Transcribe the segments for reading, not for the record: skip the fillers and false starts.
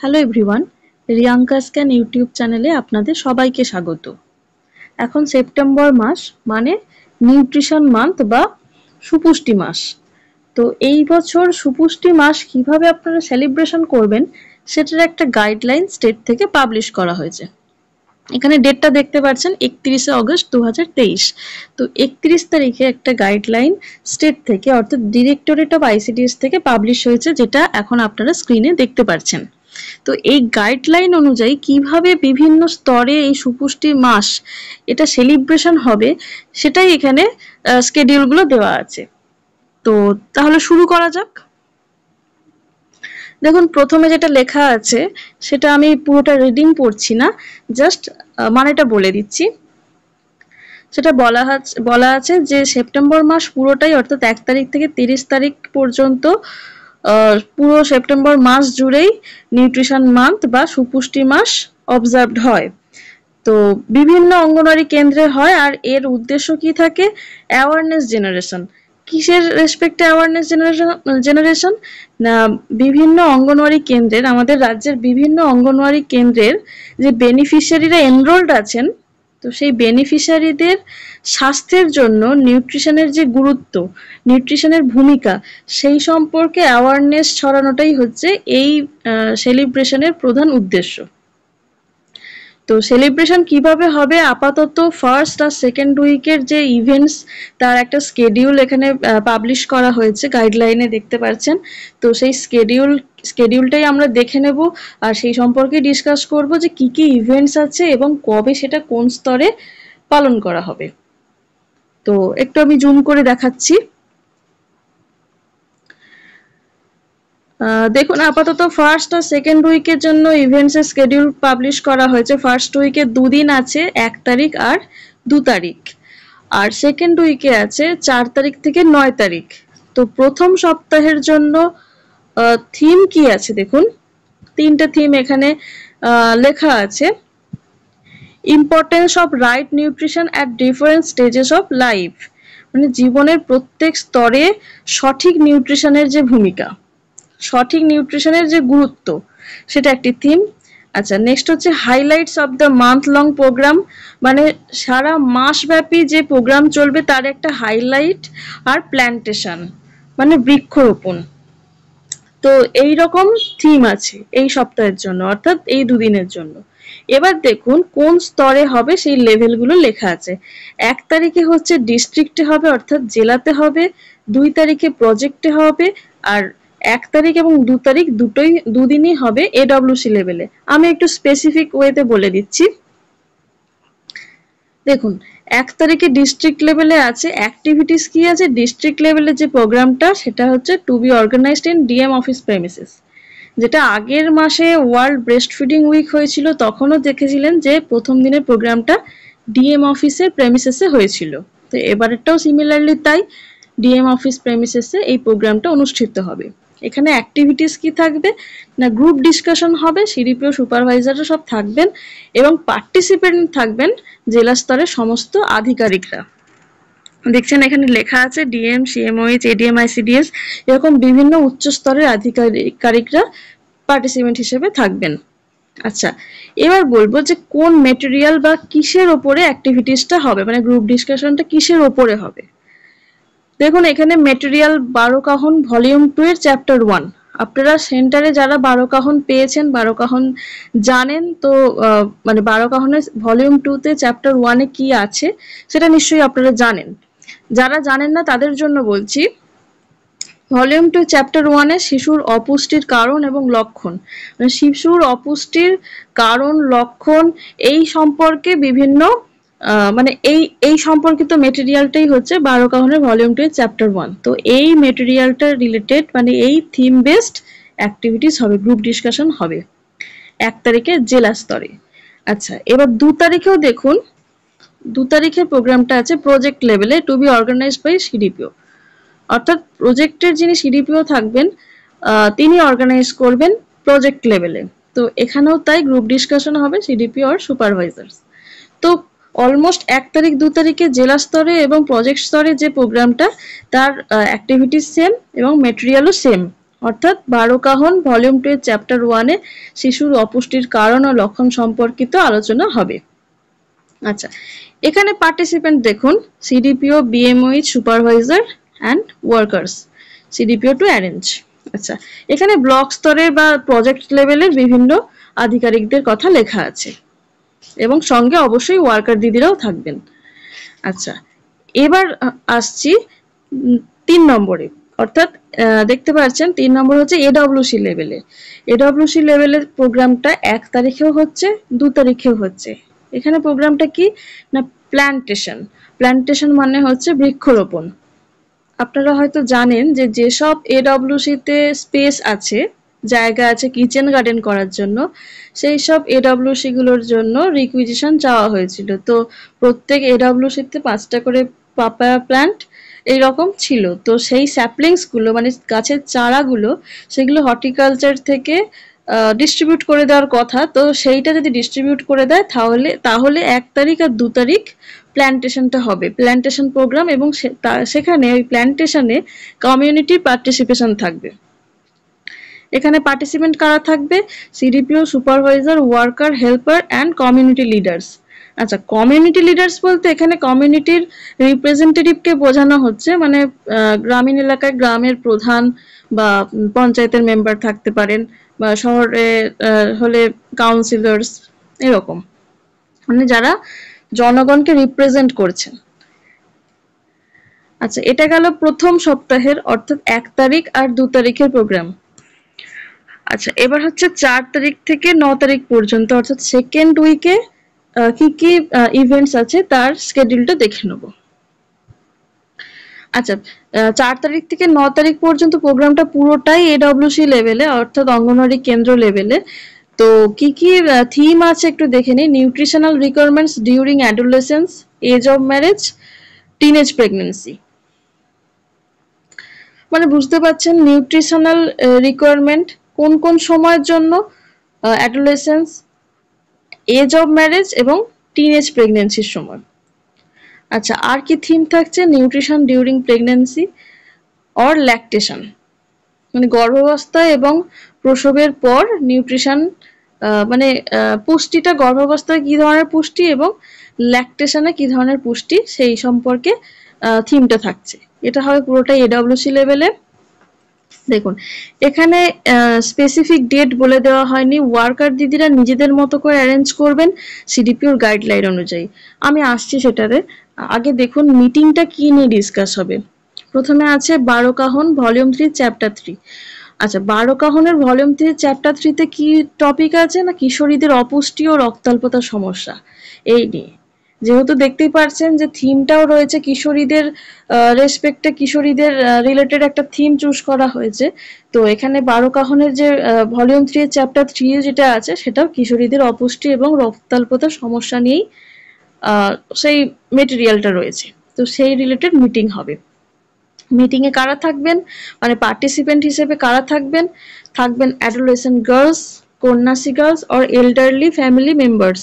Hello everyone, রিয়াঙ্কাস গ্যান YouTube চ্যানেলে আপনাদের সবাইকে স্বাগত। এখন সেপ্টেম্বর মাস মানে নিউট্রিশন মান্থ বা সুপুষ্টি মাস। তো এই বছর সুপুষ্টি মাস কিভাবে আপনারা সেলিব্রেশন করবেন সেটার একটা গাইডলাইন স্টেট থেকে পাবলিশ করা হয়েছে। এখানে ডেটটা দেখতে পাচ্ছেন 31শে অগস্ট 2023। তো 31 তারিখে একটা গাইডলাইন স্টেট থেকে অর্থাৎ ডিরেক্টরেট অফ ICDS থেকে পাবলিশ হয়েছে, যেটা এখন আপনারা স্ক্রিনে দেখতে পাচ্ছেন। তো এই গাইডলাইন অনুযায়ী কিভাবে বিভিন্ন স্তরে এই সুপুষ্টি মাস এটা সেলিব্রেশন হবে সেটাই এখানে স্কেডিউলগুলো দেওয়া আছে। তো তাহলে শুরু করা যাক। দেখুন, প্রথমে যেটা লেখা আছে সেটা আমি পুরোটা রিডিং পড়ছি না, জাস্ট মানেটা বলে দিচ্ছি। সেটা বলা আছে যে সেপ্টেম্বর মাস পুরোটাই অর্থাৎ 1 তারিখ থেকে 30 তারিখ পর্যন্ত পুরো সেপ্টেম্বর মাস জুড়েই নিউট্রিশন মান্থ বা সুপুষ্টি মাস অবজার্ভড হয়। তো বিভিন্ন অঙ্গনওয়াড়ি কেন্দ্রে হয়, আর এর উদ্দেশ্য কি থাকে? Awareness generation. কিসের রেসপেক্টে অ্যাওয়ারনেস জেনারেশন? না, বিভিন্ন অঙ্গনওয়াড়ি কেন্দ্রের, আমাদের রাজ্যের বিভিন্ন অঙ্গনওয়াড়ি কেন্দ্রের যে বেনিফিশিয়ারিরা এনরোলড আছেন, তো সেই বেনিফিশিয়ারিদের স্বাস্থ্যের জন্য নিউট্রিশনের যে গুরুত্ব, নিউট্রিশনের ভূমিকা, সেই সম্পর্কে অ্যাওয়ারনেস ছড়ানোটাই হচ্ছে এই সেলিব্রেশনের প্রধান উদ্দেশ্য। তো সেলিব্রেশন কিভাবে হবে আপাতত ফার্স্ট আর সেকেন্ড উইকের যে ইভেন্টস তার একটা স্কেডিউল এখানে পাবলিশ করা হয়েছে, গাইডলাইনে দেখতে পাচ্ছেন। তো সেই স্কেডিউলটাই আমরা দেখে নেব, আর সেই সম্পর্কে ডিসকাস করব যে কি কি ইভেন্টস আছে এবং কবে সেটা কোন স্তরে পালন করা হবে। তো একটু আমি জুম করে দেখাচ্ছি। দেখুন, আপাতত ফার্স্ট আর সেকেন্ড উইকের জন্য ইভেন্টসের স্কেডিউল পাবলিশ করা হয়েছে। ফার্স্ট উইকে দুদিন আছে, 1 তারিখ আর 2 তারিখ, আর সেকেন্ড উইকে আছে 4 তারিখ থেকে 9 তারিখ। তো প্রথম সপ্তাহের জন্য থিম কি আছে? দেখুন, 3টে থিম এখানে লেখা আছে। Importance of right nutrition at different stages of life, মানে জীবনের প্রত্যেক স্তরে সঠিক নিউট্রিশনের যে ভূমিকা, সঠিক নিউট্রিশনের যে গুরুত্ব, সেটা একটি থিম। আচ্ছা, নেক্সট হচ্ছে highlights of the month long programme, মানে সারা মাসব্যাপী যে প্রোগ্রাম চলবে তার একটা হাইলাইট। আর প্ল্যান্টেশন মানে বৃক্ষরোপণ। তো এই রকম থিম আছে এই সপ্তাহের জন্য অর্থাৎ এই দুদিনের জন্য। এবার দেখুন কোন স্তরে হবে সেই লেভেলগুলো লেখা আছে। 1 তারিখে হচ্ছে ডিস্ট্রিক্টে হবে অর্থাৎ জেলাতে হবে, 2 তারিখে প্রজেক্টে হবে, আর 1 তারিখ এবং 2 তারিখ দুটোই দুদিনই হবে AWC লেভেলে। আমি একটু স্পেসিফিক ওয়েতে বলে দিচ্ছি। দেখুন, 1 তারিখে ডিস্ট্রিক্ট লেভেলে আছে অ্যাক্টিভিটিস। কি আছে? ডিস্ট্রিক্ট লেভেলে যে প্রোগ্রামটা সেটা হচ্ছে to be organised in DM office premises. যেটা আগের মাসে ওয়ার্ল্ড ব্রেস্ট ফিডিং উইক হয়েছিল তখনও দেখেছিলেন যে প্রথম দিনের প্রোগ্রামটা DM অফিসের প্রেমিসেসে হয়েছিল। তো এবারেরটাও সিমিলারলি তাই, DM অফিস প্রেমিসেসে এই প্রোগ্রামটা অনুষ্ঠিত হবে। এখানে অ্যাক্টিভিটিস কি থাকবে? না, গ্রুপ ডিসকাশন হবে, CDPO সুপারভাইজাররা সব থাকবেন, এবং পার্টিসিপেন্ট থাকবেন জেলা স্তরের সমস্ত আধিকারিকরা। দেখছেন এখানে লেখা আছে DM, CMOH, ADM, ICDS, এরকম বিভিন্ন উচ্চ স্তরের আধিকারিকরা পার্টিসিপেন্ট হিসেবে থাকবেন। আচ্ছা, এবার বলবো যে কোন মেটেরিয়াল বা কিসের ওপরে অ্যাক্টিভিটিসটা হবে, মানে গ্রুপ ডিসকাশনটা কিসের ওপরে হবে। দেখুন এখানে মেটেরিয়াল বারোকাহন ভলিউম 2 এর চ্যাপ্টার 1। আপনারা সেন্টারে যারা বারোকাহন পেয়েছেন, বারোকাহন জানেন, তো মানে বারোকাহনের ভলিউম 2তে চ্যাপ্টার 1-এ কি আছে সেটা নিশ্চয়ই আপনারা জানেন। যারা জানেন না তাদের জন্য বলছি, ভলিউম 2 চ্যাপ্টার 1-এ শিশুর অপুষ্টির কারণ এবং লক্ষণ, মানে শিশুর অপুষ্টির কারণ লক্ষণ এই সম্পর্কে বিভিন্ন মানে এই সম্পর্কিত মেটেরিয়ালটাই হচ্ছে বারোকাহনের ভলিউম 2 এর চ্যাপ্টার 1। তো এই মেটেরিয়ালটা রিলেটেড, মানে এই থিম বেসড অ্যাক্টিভিটিস হবে, গ্রুপ ডিসকাশন হবে 1 তারিখে জেলা স্তরে। আচ্ছা, এবার 2 তারিখেও দেখুন, 2 তারিখে প্রোগ্রামটা আছে প্রজেক্ট লেভেলে to be organised by CDPO, অর্থাৎ প্রজেক্টের যিনি CDPO থাকবেন তিনি অর্গানাইজ করবেন প্রজেক্ট লেভেলে। তো এখানেও তাই গ্রুপ ডিসকাশন হবে CDPO আর সুপারভাইজার্স। তো অলমোস্ট 1 তারিখ 2 তারিখে জেলা স্তরে এবং প্রজেক্ট স্তরে যে প্রোগ্রামটা তার অ্যাক্টিভিটিস সেম এবং মেটেরিয়ালও সেম, অর্থাৎ বারোকাহন ভলিউম 2 এর চ্যাপ্টার 1 এ শিশুর অপুষ্টির কারণ ও লক্ষণ সম্পর্কিত আলোচনা হবে। আচ্ছা, এখানে পার্টিসিপেন্ট দেখুন CDPO, BMO supervisor and workers, CDPO to arrange. আচ্ছা, এখানে ব্লক স্তরের বা প্রজেক্ট লেভেলের বিভিন্ন আধিকারিকদের কথা লেখা আছে এবং সঙ্গে অবশ্যই ওয়ার্কার দিদিরাও থাকবেন। আচ্ছা, এবার আসছি 3 নম্বরে, অর্থাৎ দেখতে পাচ্ছেন 3 নম্বর হচ্ছে AWC লেভেলে। AWC লেভেলের প্রোগ্রামটা 1 তারিখেও হচ্ছে, 2 তারিখেও হচ্ছে। এখানে প্রোগ্রামটা কি না প্ল্যান্টেশন। প্ল্যান্টেশন মানে হচ্ছে বৃক্ষরোপণ। আপনারা হয়তো জানেন যে যেসব AWC তে স্পেস আছে, জায়গা আছে কিচেন গার্ডেন করার জন্য, সেই সব AWC গুলোর জন্য রিকুইজিশন চাওয়া হয়েছিল। তো প্রত্যেক AWC তে 5টা করে পাপায়া প্ল্যান্ট এইরকম ছিল। তো সেই স্যাপলিংসগুলো মানে গাছের চারাগুলো সেগুলো হর্টিকালচার থেকে ডিস্ট্রিবিউট করে দেওয়ার কথা। তো সেইটা যদি ডিস্ট্রিবিউট করে দেয় তাহলে 1 তারিখ আর 2 তারিখ প্ল্যান্টেশনটা হবে, প্ল্যান্টেশন প্রোগ্রাম। এবং সেখানে ওই প্ল্যান্টেশনে কমিউনিটি পার্টিসিপেশন থাকবে। এখানে পার্টিসিপেন্ট কারা থাকবে? CDPO, supervisor, worker, helper and community leaders. আচ্ছা, কমিউনিটি লিডার্স বলতে এখানে কমিউনিটির রিপ্রেজেন্টেটিভকে বোঝানো হচ্ছে, মানে গ্রামীণ এলাকায় গ্রামের প্রধান বা পঞ্চায়েতের মেম্বার থাকতে পারেন, বা শহরে হলে কাউন্সিলর্স, এরকম মানে যারা জনগণকে রিপ্রেজেন্ট করছেন। আচ্ছা, এটা গেল প্রথম সপ্তাহের অর্থাৎ 1 তারিখ আর 2 তারিখের প্রোগ্রাম। আচ্ছা, এবার হচ্ছে 4 তারিখ থেকে 9 তারিখ পর্যন্ত অর্থাৎ সেকেন্ড উইকে কি কি ইভেন্টস আছে তার স্কেডিউলটা দেখে নেব। আচ্ছা, 4 তারিখ থেকে 9 তারিখ পর্যন্ত প্রোগ্রামটা পুরোটাই AWC লেভেলে অর্থাৎ অঙ্গনওয়াড়ি কেন্দ্র লেভেলে। তো কি কি থিম আছে একটু দেখে নিই। Nutritional requirements during adolescence, age of marriage, teenage pregnancy. মানে বুঝতে পারছেন নিউট্রিশনাল রিকোয়ারমেন্ট কোন কোন সময়ের জন্য, অ্যাডোলেসেন্স, এজ অফ ম্যারেজ এবং টিনেজ প্রেগনেন্সির সময়। আচ্ছা, আর কি থিম থাকছে? Nutrition during pregnancy or lactation, মানে গর্ভাবস্থায় এবং প্রসবের পর নিউট্রিশন, মানে পুষ্টিটা গর্ভাবস্থায় কি ধরনের পুষ্টি এবং ল্যাকটেশনে কি ধরনের পুষ্টি সেই সম্পর্কে থিমটা থাকছে। এটা হবে পুরোটাই AWC লেভেলে। দেখুন এখানে স্পেসিফিক ডেট বলে দেওয়া হয়নি। ওয়ার্কার দিদিরা নিজেদের মতো করে অ্যারেঞ্জ করবেন CDPOর গাইডলাইন অনুযায়ী। আমি আসছি সেটারে। আগে দেখুন মিটিংটা কি নিয়ে ডিসকাস হবে। প্রথমে আছে বারোকাহন ভলিউম 3 চ্যাপ্টার 3। আচ্ছা, বারোকাহনের ভলিউম 3 চ্যাপ্টার 3-তে কি টপিক আছে না কিশোরীদের অপুষ্টি ও রক্তাল্পতার সমস্যা এই নিয়ে। যেহেতু দেখতেই পারছেন যে থিমটাও রয়েছে কিশোরীদের রেসপেক্টে, কিশোরীদের রিলেটেড একটা থিম চুজ করা হয়েছে। তো এখানে বারোকাহনের যে ভলিউম 3 এর চ্যাপ্টার 3 যেটা আছে সেটাও কিশোরীদের অপুষ্টি এবং রক্তাল্পতার সমস্যা নিয়েই সেই মেটেরিয়ালটা রয়েছে। তো সেই রিলেটেড মিটিং হবে। মিটিংয়ে কারা থাকবেন, মানে পার্টিসিপেন্ট হিসেবে কারা থাকবেন? থাকবেন adolescent girls, Kanyashree girls or elderly family members.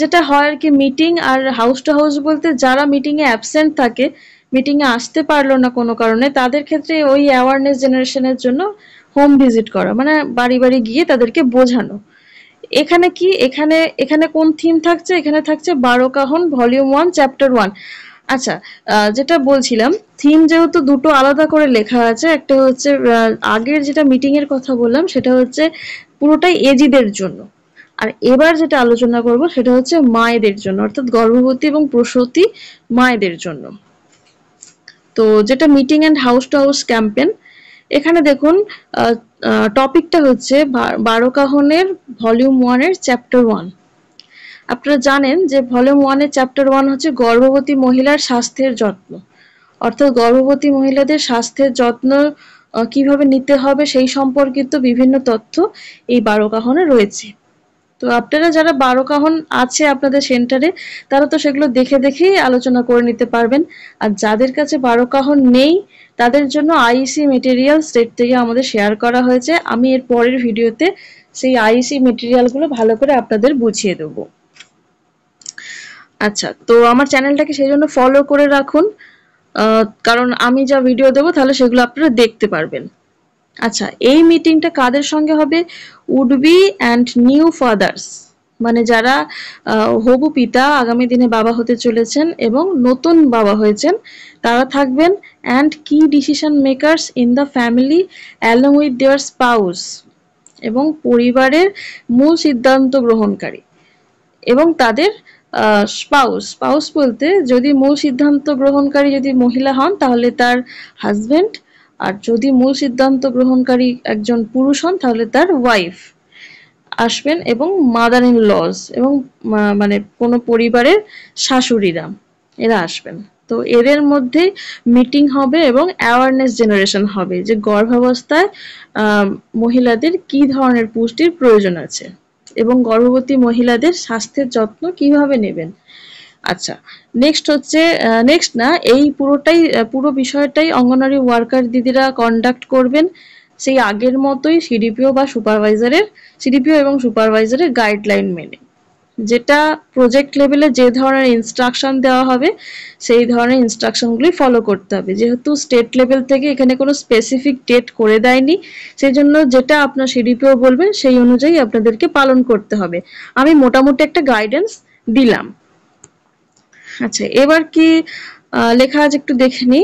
যেটা হয় আর কি, মিটিং আর হাউস টু হাউস বলতে যারা মিটিংয়ে অ্যাবসেন্ট থাকে, মিটিংয়ে আসতে পারলো না কোনো কারণে, তাদের ক্ষেত্রে ওই অ্যাওয়ারনেস জেনারেশনের জন্য হোম ভিজিট করা, মানে বাড়ি বাড়ি গিয়ে তাদেরকে বোঝানো। এখানে কি এখানে এখানে কোন থিম থাকছে? এখানে থাকছে বারোকাহন ভলিউম 1 চ্যাপ্টার 1। আচ্ছা, যেটা বলছিলাম থিম যেহেতু দুটো আলাদা করে লেখা আছে, একটা হচ্ছে আগের যেটা মিটিংয়ের কথা বললাম সেটা হচ্ছে পুরোটাই এজিদের জন্য, আর এবার যেটা আলোচনা করব সেটা হচ্ছে মায়েদের জন্য অর্থাৎ গর্ভবতী এবং প্রসূতি মায়েদের জন্য। তো যেটা meeting and house to house campaign, এখানে দেখুন টপিকটা হচ্ছে বারোকাহনের ভলিউম 1 এর চ্যাপ্টার 1। আপনারা জানেন যে ভলিউম 1 এর চ্যাপ্টার 1 হচ্ছে গর্ভবতী মহিলার স্বাস্থ্যের যত্ন, অর্থাৎ গর্ভবতী মহিলাদের স্বাস্থ্যের যত্ন কিভাবে নিতে হবে সেই সম্পর্কিত বিভিন্ন তথ্য এই বারোকাহনে রয়েছে। তো আপনারা যারা বারোকাহন আছে আপনাদের সেন্টারে তারা তো সেগুলো দেখে দেখেই আলোচনা করে নিতে পারবেন। আর যাদের কাছে বারোকাহন নেই তাদের জন্য আইসি মেটেরিয়াল স্টেট থেকে আমাদের শেয়ার করা হয়েছে। আমি এর পরের ভিডিওতে সেই আইসি মেটেরিয়ালগুলো ভালো করে আপনাদের বুঝিয়ে দেবো। আচ্ছা, তো আমার চ্যানেলটাকে সেই জন্য ফলো করে রাখুন, কারণ আমি যা ভিডিও দেবো তাহলে সেগুলো আপনারা দেখতে পারবেন। আচ্ছা, এই মিটিংটা কাদের সঙ্গে হবে? Would be and new fathers, মানে যারা হবু পিতা, আগামী দিনে বাবা হতে চলেছেন এবং নতুন বাবা হয়েছেন তারা থাকবেন, অ্যান্ড কি decision makers in the family along with their spouse, এবং পরিবারের মূল সিদ্ধান্ত গ্রহণকারী এবং তাদের স্পাউস। স্পাউস বলতে যদি মূল সিদ্ধান্ত গ্রহণকারী যদি মহিলা হন তাহলে তার হাজবেন্ড, আর যদি মূল সিদ্ধান্ত গ্রহণকারী একজন পুরুষ হন তাহলে তার ওয়াইফ আসবেন, এবং মাদার ইন লজ এবং মানে কোনো পরিবারের শাশুড়িরা এরা আসবেন। তো এদের মধ্যে মিটিং হবে এবং অ্যাওয়ারনেস জেনারেশন হবে যে গর্ভাবস্থায় মহিলাদের কি ধরনের পুষ্টির প্রয়োজন আছে এবং গর্ভবতী মহিলাদের স্বাস্থ্যের যত্ন কিভাবে নেবেন। আচ্ছা, নেক্সট হচ্ছে এই পুরো বিষয়টাই অঙ্গনারী ওয়ার্কার দিদিরা কন্ডাক্ট করবেন, সেই আগের মতোই সিডিপিও এবং সুপারভাইজারের গাইডলাইন মেনে, যেটা প্রজেক্ট লেভেলে যে ধরনের ইনস্ট্রাকশন দেওয়া হবে সেই ধরনের ইনস্ট্রাকশনগুলি ফলো করতে হবে। যেহেতু স্টেট লেভেল থেকে এখানে কোনো স্পেসিফিক ডেট করে দেয়নি, সেই জন্য যেটা আপনার সিডিপিও বলবেন সেই অনুযায়ী আপনাদেরকে পালন করতে হবে। আমি মোটামুটি একটা গাইডেন্স দিলাম। আচ্ছা, এবার কি লেখা আছে একটু দেখে নি।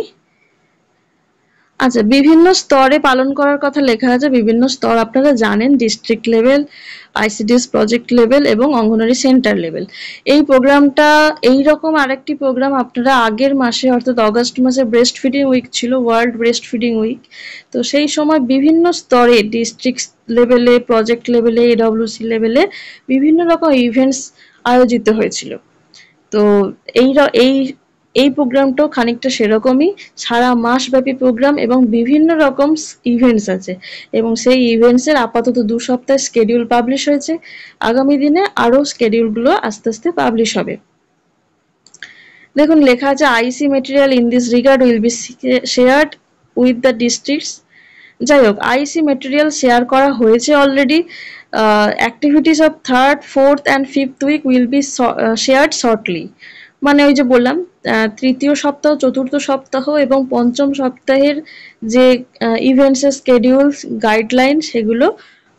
আচ্ছা, বিভিন্ন স্তরে পালন করার কথা লেখা আছে। বিভিন্ন স্তর আপনারা জানেন, district level, ICDS project level এবং অঙ্গনারী সেন্টার লেভেল। এই প্রোগ্রামটা এইরকম আরেকটি প্রোগ্রাম আপনারা আগের মাসে অর্থাৎ অগাস্ট মাসে ব্রেস্ট ফিডিং উইক ছিল, ওয়ার্ল্ড ব্রেস্ট ফিডিং উইক, তো সেই সময় বিভিন্ন স্তরে ডিস্ট্রিক্ট লেভেলে, প্রজেক্ট লেভেলে, এডব্লিউসি লেভেলে বিভিন্ন রকম ইভেন্টস আয়োজিত হয়েছিল। তো এই প্রোগ্রামটাও খানিকটা সেরকমই, সারা মাসব্যাপী প্রোগ্রাম এবং বিভিন্ন রকম ইভেন্টস আছে, এবং সেই ইভেন্টসের আপাতত 2 সপ্তাহের স্কেডিউল পাবলিশ হয়েছে। আগামী দিনে আরও স্কেডিউলগুলো আস্তে আস্তে পাবলিশ হবে। দেখুন লেখা আছে, IC material in this regard will be shared with the districts. যাই হোক, আইসি মেটেরিয়াল শেয়ার করা হয়েছে already. Activities of 3rd, 4th and 5th week will be shared shortly. মানে ওই যে বললাম, 3য় সপ্তাহ, 4র্থ সপ্তাহ এবং 5ম সপ্তাহের যে ইভেন্টসের স্কেডিউল, গাইডলাইন, সেগুলো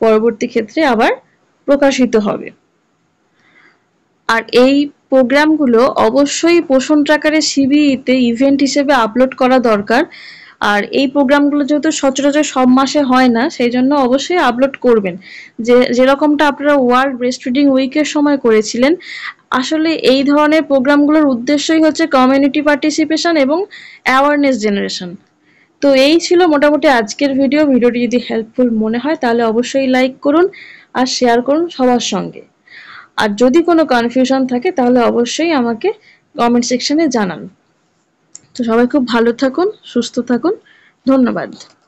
পরবর্তী ক্ষেত্রে আবার প্রকাশিত হবে। আর এই প্রোগ্রামগুলো অবশ্যই পোষণ ট্র্যাকারে সিবিইতে ইভেন্ট হিসেবে আপলোড করা দরকার। আর এই প্রোগ্রামগুলো যেহেতু সচরাচর সব মাসে হয় না, সেই জন্য অবশ্যই আপলোড করবেন, যেরকমটা আপনারা ওয়ার্ল্ড ব্রেস্টফিডিং উইকের সময় করেছিলেন। আসলে এই ধরনের প্রোগ্রামগুলোর উদ্দেশ্যই হচ্ছে কমিউনিটি পার্টিসিপেশন এবং অ্যাওয়ারনেস জেনারেশন। তো এই ছিল মোটামুটি আজকের ভিডিও। ভিডিওটি যদি হেল্পফুল মনে হয় তাহলে অবশ্যই লাইক করুন আর শেয়ার করুন সবার সঙ্গে। আর যদি কোনো কনফিউশন থাকে তাহলে অবশ্যই আমাকে কমেন্ট সেকশনে জানান। তো সবাই খুব ভালো থাকুন, সুস্থ থাকুন, ধন্যবাদ।